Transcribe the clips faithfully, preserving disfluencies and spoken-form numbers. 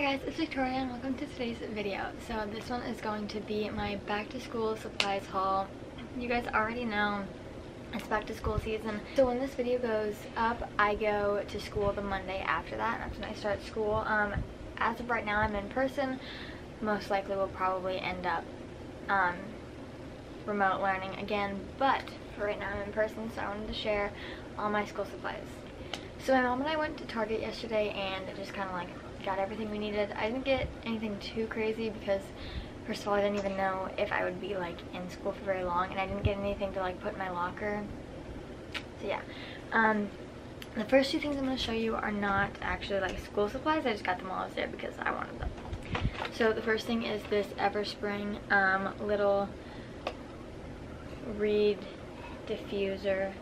Hi guys, it's Victoria and welcome to today's video. So this one is going to be my back to school supplies haul. You guys already know it's back to school season. So when this video goes up, I go to school the Monday after that. That's when I start school. Um, as of right now, I'm in person. Most likely we'll probably end up um, remote learning again. But for right now, I'm in person, so I wanted to share all my school supplies. So my mom and I went to Target yesterday and it just kind of like got everything we needed. I didn't get anything too crazy because first of all I didn't even know if I would be like in school for very long, and I didn't get anything to like put in my locker. So yeah, um, the first two things I'm going to show you are not actually like school supplies. I just got them while I was there because I wanted them. So the first thing is this Everspring um, little reed diffuser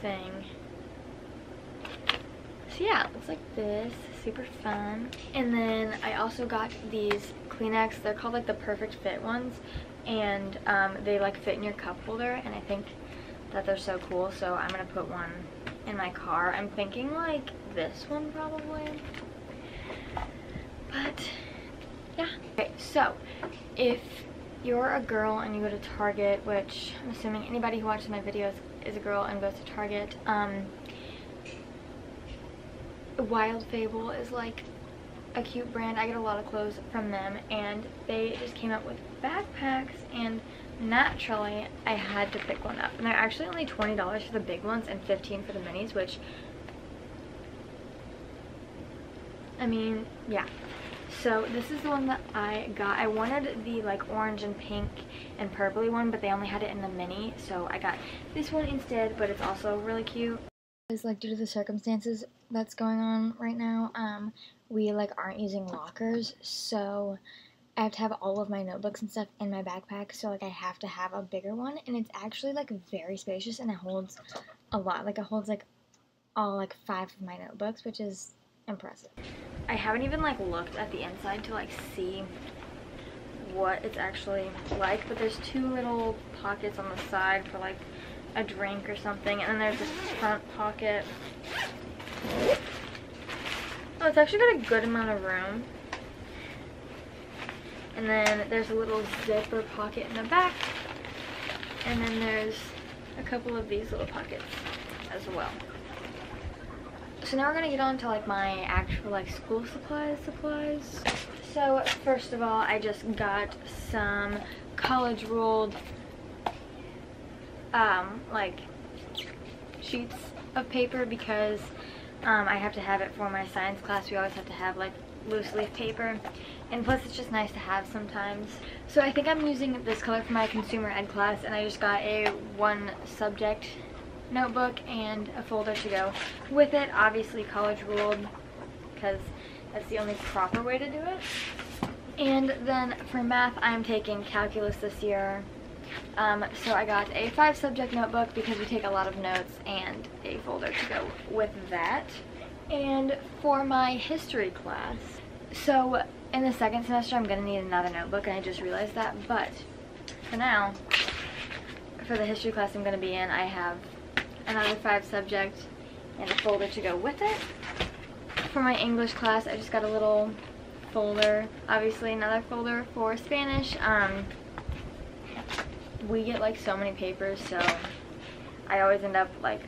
thing. So yeah, it looks like this, super fun. And then I also got these Kleenex. They're called like the perfect fit ones, and um, they like fit in your cup holder, and I think that they're so cool, so I'm gonna put one in my car. I'm thinking like this one probably, but yeah. Okay, so if you're a girl and you go to Target, which I'm assuming anybody who watches my videos is a girl and goes to Target, um, Wild Fable is like a cute brand. I get a lot of clothes from them, and they just came out with backpacks, and naturally I had to pick one up. And they're actually only twenty dollars for the big ones and fifteen dollars for the minis, which I mean, yeah. So this is the one that I got. I wanted the like orange and pink and purpley one, but they only had it in the mini, so I got this one instead, but it's also really cute. Like due to the circumstances that's going on right now, um, we like aren't using lockers, so I have to have all of my notebooks and stuff in my backpack, so like I have to have a bigger one, and it's actually like very spacious and it holds a lot. Like it holds like all like five of my notebooks, which is impressive. I haven't even like looked at the inside to like see what it's actually like, but there's two little pockets on the side for like a drink or something, and then there's this front pocket. Oh, it's actually got a good amount of room. And then there's a little zipper pocket in the back, and then there's a couple of these little pockets as well. So now we're gonna get on to like my actual like school supplies supplies. So first of all, I just got some college rolled um like sheets of paper because um I have to have it for my science class. We always have to have like loose leaf paper, and plus it's just nice to have sometimes. So I think I'm using this color for my consumer ed class, and I just got a one subject notebook and a folder to go with it. Obviously college ruled because that's the only proper way to do it. And then for math, I'm taking calculus this year. Um, so I got a five subject notebook because we take a lot of notes, and a folder to go with that. And for my history class, so in the second semester I'm going to need another notebook, and I just realized that, but for now, for the history class I'm going to be in, I have another five subject and a folder to go with it. For my English class, I just got a little folder, obviously another folder for Spanish. Um, we get like so many papers, so I always end up like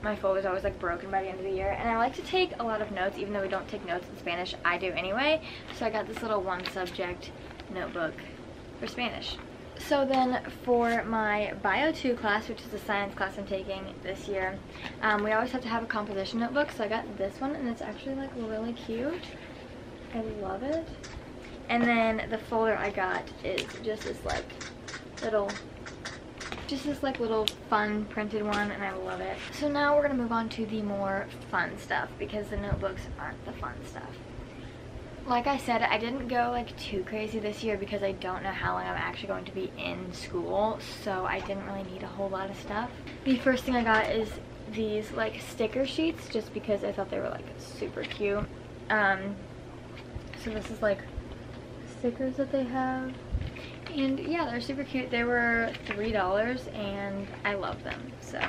my folder's always like broken by the end of the year, and I like to take a lot of notes even though we don't take notes in Spanish. I do anyway, so I got this little one subject notebook for Spanish. So then for my bio two class, which is the science class I'm taking this year, um, we always have to have a composition notebook, so I got this one, and it's actually like really cute. I love it. And then the folder I got is just this like little just this like little fun printed one, and I love it. So now we're gonna move on to the more fun stuff because the notebooks aren't the fun stuff. Like I said, I didn't go like too crazy this year because I don't know how long I'm actually going to be in school, so I didn't really need a whole lot of stuff. The first thing I got is these like sticker sheets just because I thought they were like super cute. Um, so this is like stickers that they have. And yeah, they're super cute. They were three dollars and I love them, so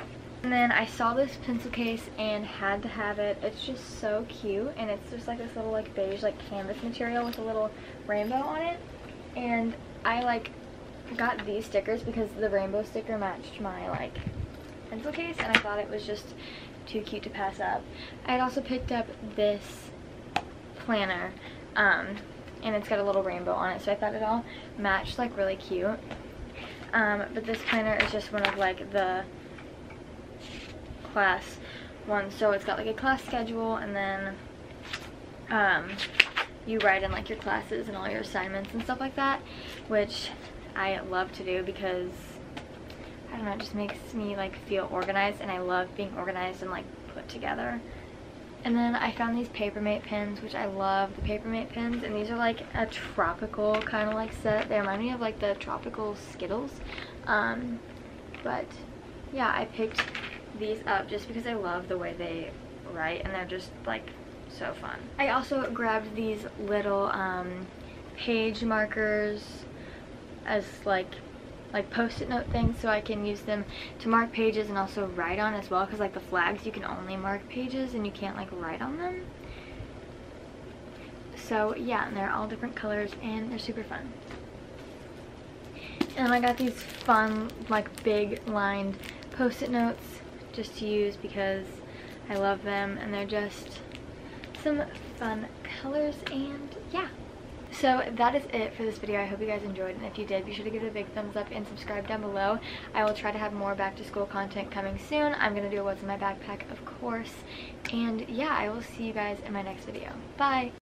And then I saw this pencil case and had to have it. It's just so cute, and it's just like this little like beige like canvas material with a little rainbow on it. And I like got these stickers because the rainbow sticker matched my like pencil case, and I thought it was just too cute to pass up. I had also picked up this planner, um, and it's got a little rainbow on it, so I thought it all matched like really cute. Um, but this planner is just one of like the class ones, so it's got like a class schedule, and then um, you write in like your classes and all your assignments and stuff like that, which I love to do because I don't know, it just makes me like feel organized, and I love being organized and like put together. And then I found these Paper Mate pens, which I love the Paper Mate pens, and these are like a tropical kind of like set. They remind me of like the tropical Skittles, um, but yeah, I picked these up just because I love the way they write, and they're just like so fun. I also grabbed these little um, page markers as like like post-it note things, so I can use them to mark pages and also write on as well, because like the flags you can only mark pages and you can't like write on them. So yeah, and they're all different colors and they're super fun. And I got these fun like big lined post-it notes just to use because I love them, and they're just some fun colors. And yeah, so that is it for this video. I hope you guys enjoyed, and if you did, be sure to give it a big thumbs up and subscribe down below. I will try to have more back to school content coming soon. I'm going to do what's in my backpack, of course. And yeah, I will see you guys in my next video. Bye!